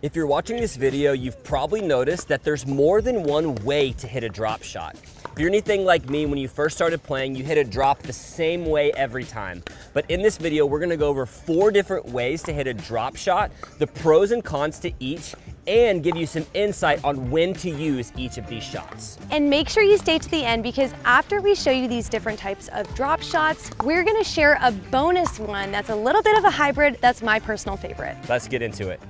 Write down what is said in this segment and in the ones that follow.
If you're watching this video, you've probably noticed that there's more than one way to hit a drop shot. If you're anything like me, when you first started playing, you hit a drop the same way every time. But in this video, we're gonna go over 4 different ways to hit a drop shot, the pros and cons to each, and give you some insight on when to use each of these shots. And make sure you stay to the end, because after we show you these different types of drop shots, we're gonna share a bonus one that's a little bit of a hybrid that's my personal favorite. Let's get into it.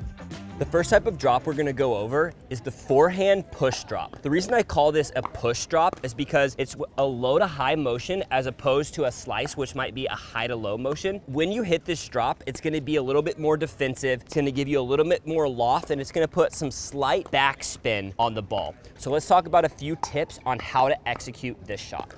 The first type of drop we're gonna go over is the forehand push drop. The reason I call this a push drop is because it's a low to high motion as opposed to a slice, which might be a high to low motion. When you hit this drop, it's gonna be a little bit more defensive. It's gonna give you a little bit more loft, and it's gonna put some slight backspin on the ball. So let's talk about a few tips on how to execute this shot.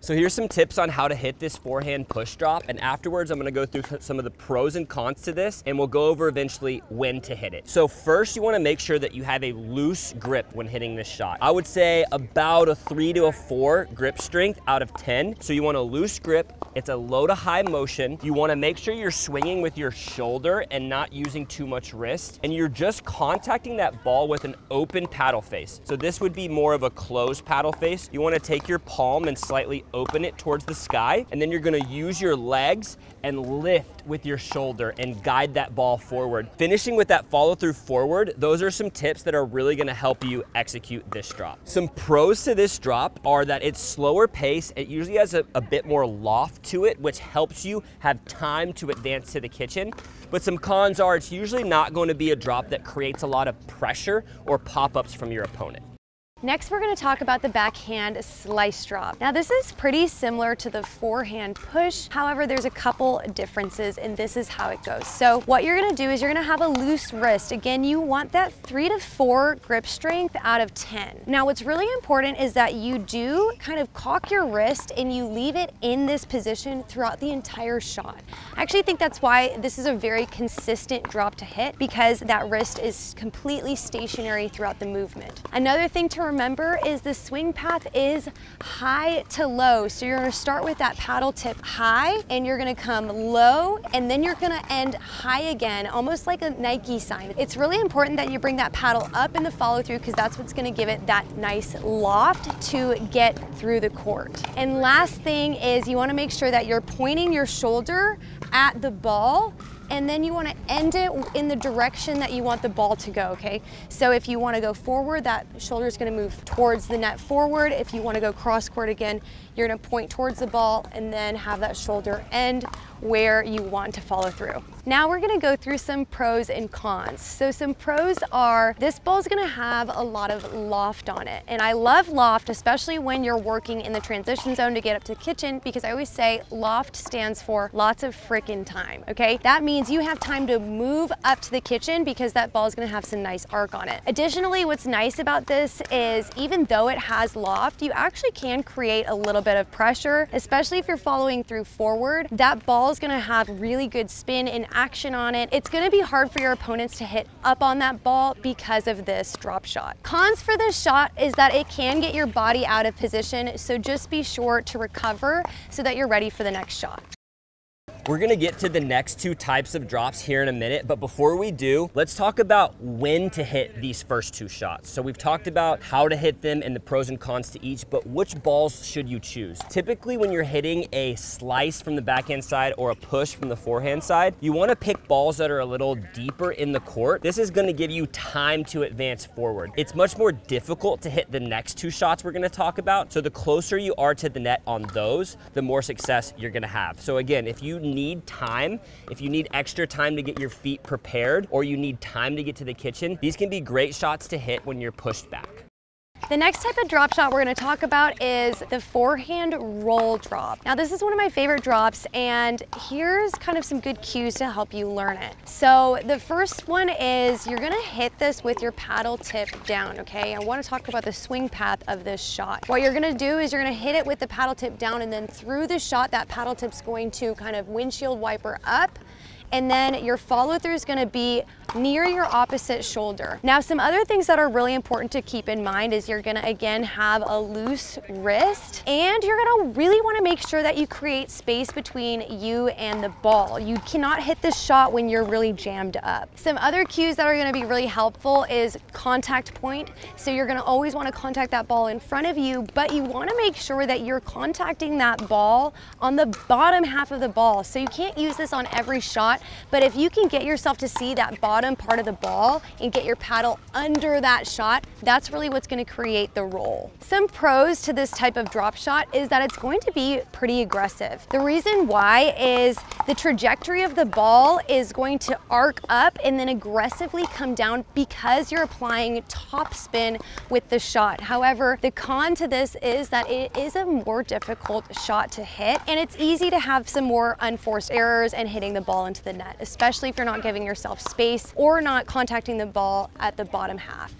So here's some tips on how to hit this forehand push drop, and afterwards I'm gonna go through some of the pros and cons to this, and we'll go over eventually when to hit it. So first, you wanna make sure that you have a loose grip when hitting this shot. I would say about a 3 to a 4 grip strength out of 10. So you want a loose grip, it's a low to high motion. You wanna make sure you're swinging with your shoulder and not using too much wrist, and you're just contacting that ball with an open paddle face. So this would be more of a closed paddle face. You wanna take your palm and slightly open it towards the sky, and then you're gonna use your legs and lift with your shoulder and guide that ball forward. Finishing with that follow through forward, those are some tips that are really gonna help you execute this drop. Some pros to this drop are that it's slower pace, it usually has a bit more loft to it, which helps you have time to advance to the kitchen. But some cons are it's usually not gonna be a drop that creates a lot of pressure or pop-ups from your opponent. Next, we're gonna talk about the backhand slice drop. Now, this is pretty similar to the forehand push. However, there's a couple differences, and this is how it goes. So what you're gonna do is you're gonna have a loose wrist. Again, you want that 3 to 4 grip strength out of 10. Now, what's really important is that you do kind of cock your wrist and you leave it in this position throughout the entire shot. I actually think that's why this is a very consistent drop to hit, because that wrist is completely stationary throughout the movement. Another thing to remember is the swing path is high to low. So you're gonna start with that paddle tip high, and you're gonna come low, and then you're gonna end high again, almost like a Nike sign. It's really important that you bring that paddle up in the follow through, because that's what's gonna give it that nice loft to get through the court. And last thing is you wanna make sure that you're pointing your shoulder at the ball, and then you wanna end it in the direction that you want the ball to go, okay? So if you wanna go forward, that shoulder's gonna move towards the net forward. If you wanna go cross court again, you're gonna point towards the ball and then have that shoulder end where you want to follow through. Now we're gonna go through some pros and cons. So some pros are, this ball's gonna have a lot of loft on it. And I love loft, especially when you're working in the transition zone to get up to the kitchen, because I always say loft stands for lots of frickin' time, okay? That means you have time to move up to the kitchen, because that ball's gonna have some nice arc on it. Additionally, what's nice about this is even though it has loft, you actually can create a little bit of pressure, especially if you're following through forward. That ball is going to have really good spin and action on it. It's going to be hard for your opponents to hit up on that ball because of this drop shot. Cons for this shot is that it can get your body out of position, so just be sure to recover so that you're ready for the next shot. We're gonna get to the next 2 types of drops here in a minute, but before we do, let's talk about when to hit these first 2 shots. So we've talked about how to hit them and the pros and cons to each, but which balls should you choose? Typically, when you're hitting a slice from the backhand side or a push from the forehand side, you wanna pick balls that are a little deeper in the court. This is gonna give you time to advance forward. It's much more difficult to hit the next 2 shots we're gonna talk about, so the closer you are to the net on those, the more success you're gonna have. So again, if you need time, if you need extra time to get your feet prepared, or you need time to get to the kitchen, these can be great shots to hit when you're pushed back. The next type of drop shot we're gonna talk about is the forehand roll drop. Now, this is one of my favorite drops, and here's kind of some good cues to help you learn it. So the first one is you're gonna hit this with your paddle tip down, okay? I wanna talk about the swing path of this shot. What you're gonna do is you're gonna hit it with the paddle tip down, and then through the shot, that paddle tip's going to kind of windshield wiper up, and then your follow through is going to be near your opposite shoulder. Now, some other things that are really important to keep in mind is you're going to again have a loose wrist, and you're going to really want to make sure that you create space between you and the ball. You cannot hit this shot when you're really jammed up. Some other cues that are going to be really helpful is contact point. So you're going to always want to contact that ball in front of you, but you want to make sure that you're contacting that ball on the bottom half of the ball. So you can't use this on every shot, but if you can get yourself to see that bottom part of the ball and get your paddle under that shot, that's really what's going to create the roll. Some pros to this type of drop shot is that it's going to be pretty aggressive. The reason why is the trajectory of the ball is going to arc up and then aggressively come down because you're applying top spin with the shot. However, the con to this is that it is a more difficult shot to hit, and it's easy to have some more unforced errors and hitting the ball into the net, especially if you're not giving yourself space or not contacting the ball at the bottom half.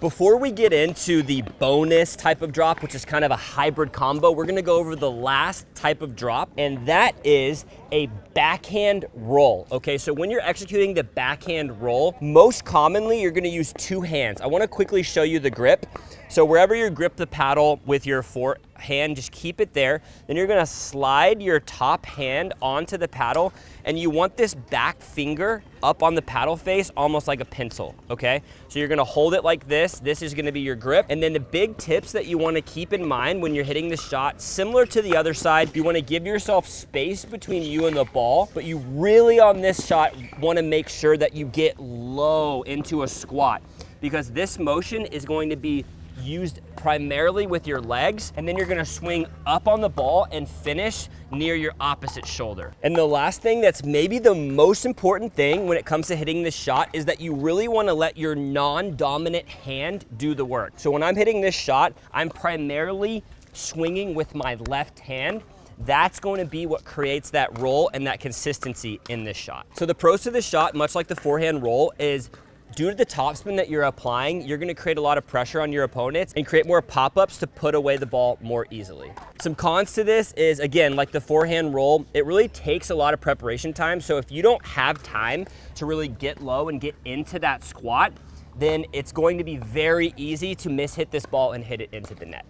Before we get into the bonus type of drop, which is kind of a hybrid combo, we're gonna go over the last type of drop, and that is a backhand roll. Okay, so when you're executing the backhand roll, most commonly you're gonna use two hands. I wanna quickly show you the grip. So wherever you grip the paddle with your forehand, just keep it there. Then you're gonna slide your top hand onto the paddle, and you want this back finger up on the paddle face almost like a pencil, okay? So you're gonna hold it like this. This is gonna be your grip. And then the big tips that you wanna keep in mind when you're hitting the shot, similar to the other side, you wanna give yourself space between you and the ball, but you really on this shot wanna make sure that you get low into a squat, because this motion is going to be used primarily with your legs, and then you're gonna swing up on the ball and finish near your opposite shoulder. And the last thing that's maybe the most important thing when it comes to hitting this shot is that you really wanna let your non-dominant hand do the work. So when I'm hitting this shot, I'm primarily swinging with my left hand. That's going to be what creates that roll and that consistency in this shot. So the pros to this shot, much like the forehand roll, is due to the topspin that you're applying, you're gonna create a lot of pressure on your opponents and create more pop-ups to put away the ball more easily. Some cons to this is, again, like the forehand roll, it really takes a lot of preparation time. So if you don't have time to really get low and get into that squat, then it's going to be very easy to mishit this ball and hit it into the net.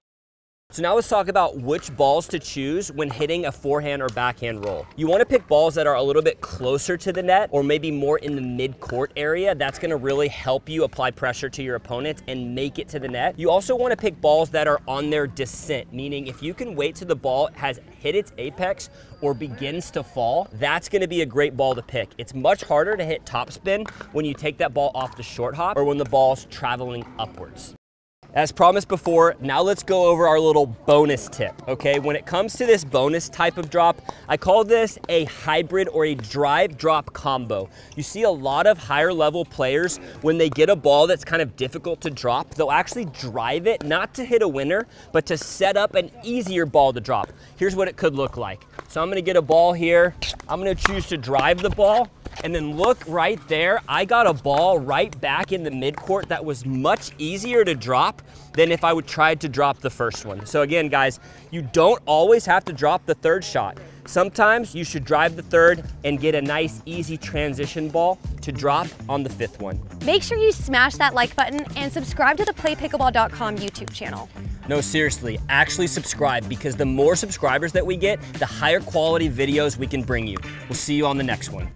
So now let's talk about which balls to choose when hitting a forehand or backhand roll. You want to pick balls that are a little bit closer to the net or maybe more in the mid-court area. That's going to really help you apply pressure to your opponents and make it to the net. You also want to pick balls that are on their descent, meaning if you can wait till the ball has hit its apex or begins to fall, that's going to be a great ball to pick. It's much harder to hit topspin when you take that ball off the short hop or when the ball's traveling upwards. As promised before, now let's go over our little bonus tip, okay? When it comes to this bonus type of drop, I call this a hybrid or a drive-drop combo. You see a lot of higher level players, when they get a ball that's kind of difficult to drop, they'll actually drive it, not to hit a winner, but to set up an easier ball to drop. Here's what it could look like. So I'm gonna get a ball here. I'm gonna choose to drive the ball. And then look right there, I got a ball right back in the midcourt that was much easier to drop than if I would try to drop the first one. So again, guys, you don't always have to drop the third shot. Sometimes you should drive the third and get a nice, easy transition ball to drop on the fifth one. Make sure you smash that like button and subscribe to the PlayPickleball.com YouTube channel. No, seriously, actually subscribe, because the more subscribers that we get, the higher quality videos we can bring you. We'll see you on the next one.